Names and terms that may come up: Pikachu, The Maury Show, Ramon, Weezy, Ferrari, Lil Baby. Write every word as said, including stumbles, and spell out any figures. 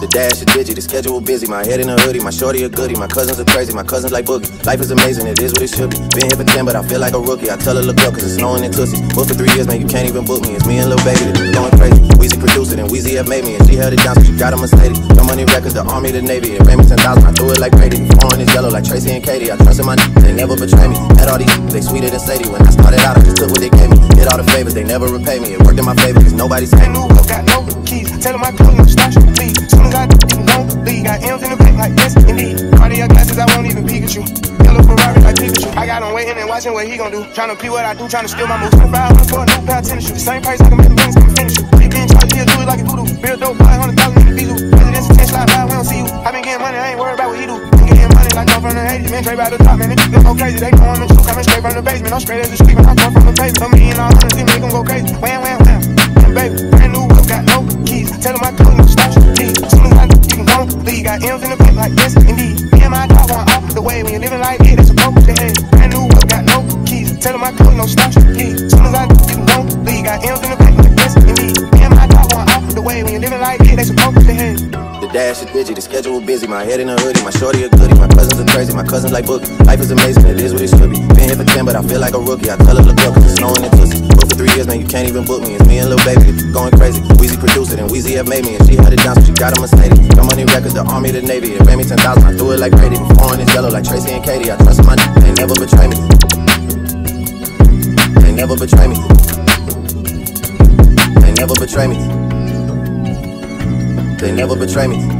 The dash is digit, the schedule busy. My head in a hoodie, my shorty a goodie. My cousins are crazy, my cousins like boogie. Life is amazing, it is what it should be. Been here for ten, but I feel like a rookie. I tell her look up, cause it's snowing in Tootsie. Booked for three years, man, you can't even book me. It's me and Lil Baby, that's going crazy. Weezy produced it, and Weezy have made me. And she held it down, so she got a Mercedes. The money records, the army, the navy. It paid me ten thousand, I threw it like Brady. Orange is yellow, like Tracy and Katie. I trusted my n****, they never betray me. Had all these, they sweeter than Sadie. When I started out, I just took what they gave me. Did all the favors, they never repay me. It worked in my favor, cause nobody's paying me. Got no keys, tell them I come, no stash to please. Soon as I can go, leave. Got M's in the pack like yes, indeed. Cardiac glasses, I won't even Pikachu. Yellow Ferrari like Pikachu. I got him waiting and watching what he gon' do. Tryna pee what I do, tryna steal my moves. twenty-five hundred for a new pair of tennis shoes. Same price, I can make the rings, I can finish you. Three beans, try to do it like a voodoo. Real dope, five hundred thousand in the visa. Presidential ten slide by, we don't see you. I been getting money, I ain't worried about what he do. Like I'm from the eighties, man, straight by the top, man, they keep them go crazy. They know I'm in two, coming straight from the basement. I'm straight as the street, man, I come from the pavement. For me and all hundreds, they make them go crazy. Wham, wham, wham, and baby, brand new whip, got no keys. Tell them I come, no stops, please. Soon as I can go, leave. Got M's in the pit, like yes, indeed. Me and my dog going off the way. When you're living like it, it's a broke to head. Brand new whip, got no keys. Tell them I come, no stops, please. Soon as I can go, leave. Got M's in the pit, like yes, indeed. Me and my dog going off the way. When you're living like it, it's a broke to head. Dash is busy, the schedule busy. My head in a hoodie, my shorty a goodie. My cousins are crazy, my cousins like boogie. Life is amazing, it is what it should be. Been here for ten, but I feel like a rookie. I tell her look up, cause it's snowing in Tootsie. Booked for three years, man, you can't even book me. It's me and Lil Baby, going crazy. Weezy produced it, and Weezy have made me. And she held it down, so she got a Mercedes. The money records, the army, the navy. It paid me ten thousand, I threw it like Brady. Orange is yellow, like Tracy and Katie. I trusted my n****, they never betray me. They never betray me. They never betray me. They never betray me.